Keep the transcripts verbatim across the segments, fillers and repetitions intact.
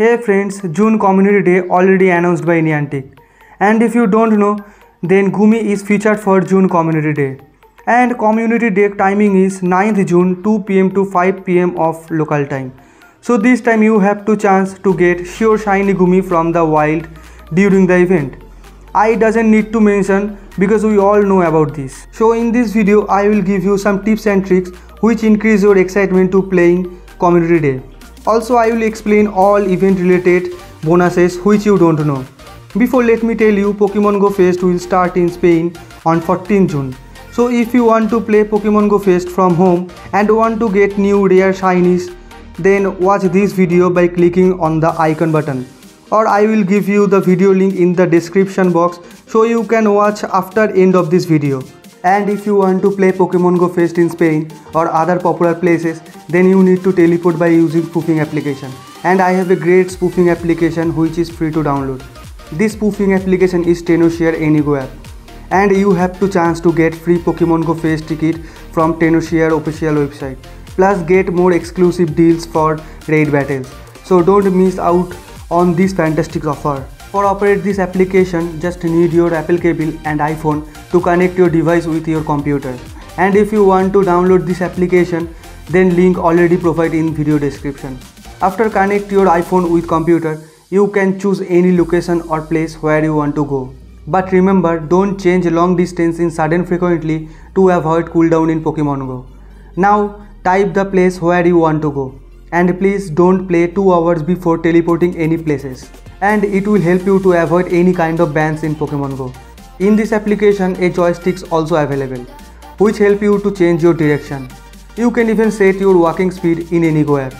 Hey friends, June Community Day already announced by Niantic. And if you don't know, then Goomy is featured for June Community Day. And Community Day timing is ninth June two p m to five p m of local time. So this time you have to chance to get sure shiny Goomy from the wild during the event. I doesn't need to mention because we all know about this. So in this video I will give you some tips and tricks which increase your excitement to playing Community Day. Also, I will explain all event related bonuses which you don't know. Before, let me tell you, Pokemon Go Fest will start in Spain on fourteenth June. So if you want to play Pokemon Go Fest from home and want to get new rare shinies, then watch this video by clicking on the icon button, or I will give you the video link in the description box so you can watch after end of this video. And if you want to play Pokemon Go Fest in Spain or other popular places, then you need to teleport by using spoofing application. And I have a great spoofing application which is free to download. This spoofing application is Tenoshare AnyGo app. And you have to chance to get free Pokemon Go Fest ticket from Tenoshare official website. Plus get more exclusive deals for raid battles. So don't miss out on this fantastic offer. For operate this application, just need your Apple cable and iPhone to connect your device with your computer. And if you want to download this application, then link already provided in video description. After connect your iPhone with computer, you can choose any location or place where you want to go. But remember, don't change long distance in sudden frequently to avoid cooldown in Pokemon Go. Now type the place where you want to go. And please don't play two hours before teleporting any places. And it will help you to avoid any kind of bans in Pokemon Go. In this application, a joystick is also available, which help you to change your direction. You can even set your walking speed in AnyGo app,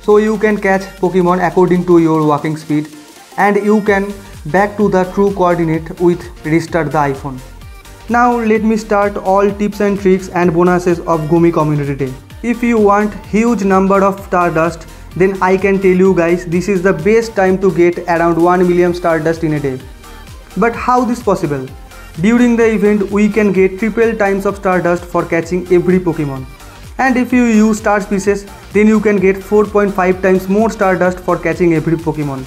so you can catch Pokemon according to your walking speed, and you can back to the true coordinate with restart the iPhone. Now let me start all tips and tricks and bonuses of Goomy Community Day. If you want huge number of Stardust, then I can tell you guys, this is the best time to get around one million Stardust in a day. But how this possible? During the event we can get triple times of Stardust for catching every Pokemon. And if you use Star Species, then you can get four point five times more Stardust for catching every Pokemon.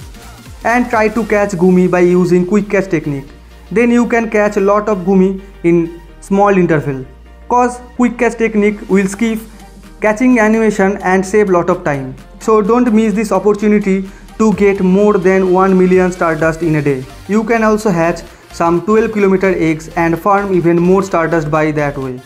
And try to catch Goomy by using quick catch technique. Then you can catch a lot of Goomy in small interval. Cause quick catch technique will skip catching animation and save lot of time. So don't miss this opportunity to get more than one million Stardust in a day. You can also hatch some twelve kilometer eggs and farm even more Stardust by that way.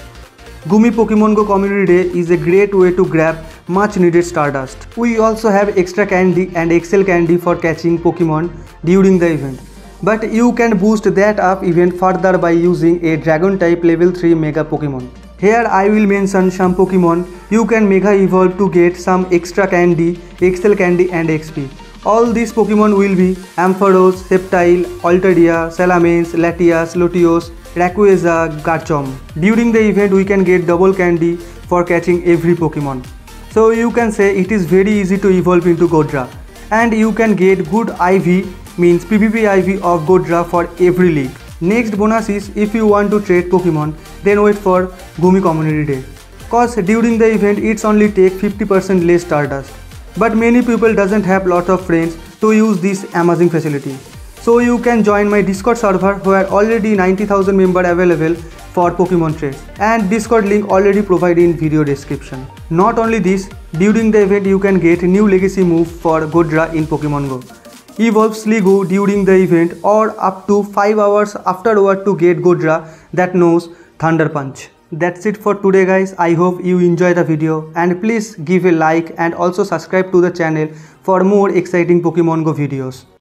Goomy Pokemon Go Community Day is a great way to grab much needed Stardust. We also have extra candy and X L candy for catching Pokemon during the event. But you can boost that up even further by using a Dragon type level three Mega Pokemon. Here I will mention some Pokemon you can Mega Evolve to get some extra candy, X L candy and X P. All these Pokemon will be Ampharos, Sceptile, Altaria, Salamence, Latias, Latios, Rayquaza, Garchomp. During the event we can get double candy for catching every Pokemon. So you can say it is very easy to evolve into Goodra. And you can get good I V, means PvP I V of Goodra for every league. Next bonus is, if you want to trade Pokemon, then wait for Goomy Community Day. Cause during the event it's only take fifty percent less Stardust. But many people doesn't have lot of friends to use this amazing facility. So you can join my Discord server where already ninety thousand members available for Pokemon trades. And Discord link already provided in video description. Not only this, during the event you can get new legacy move for Goodra in Pokemon Go. Evolve Sliggoo during the event or up to five hours afterward to get Goodra that knows Thunder Punch. That's it for today guys. I hope you enjoy the video and please give a like and also subscribe to the channel for more exciting Pokemon Go videos.